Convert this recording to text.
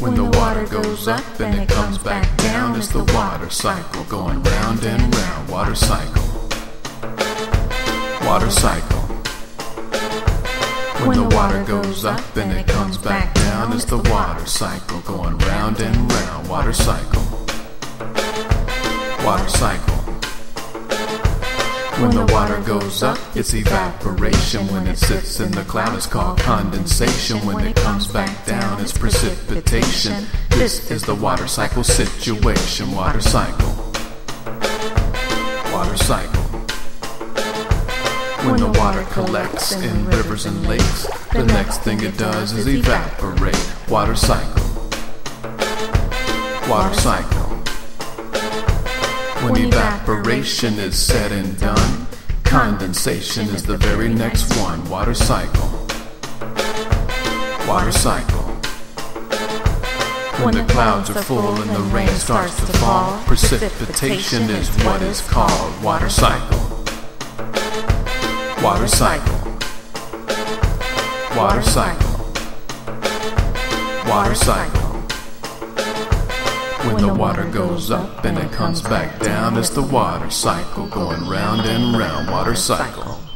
When the water goes up and it comes back down, it's the water cycle going round and round. Water cycle. Water cycle. When the water goes up and it comes back down, it's the water cycle going round and round. Water cycle. Water cycle. When the water goes up, it's evaporation. When it sits in the cloud, it's called condensation. When it comes back down, it's precipitation. This is the water cycle situation. Water cycle. Water cycle. When the water collects in rivers and lakes, the next thing it does is evaporate. Water cycle. Water cycle. When evaporation is said and done, condensation is the very next one. Water cycle. Water cycle. When the clouds are full and the rain starts to fall, precipitation is what is called. Water cycle. Water cycle. Water cycle. Water cycle. When the water goes up and it comes back down, it's the water cycle going round and round. Water cycle.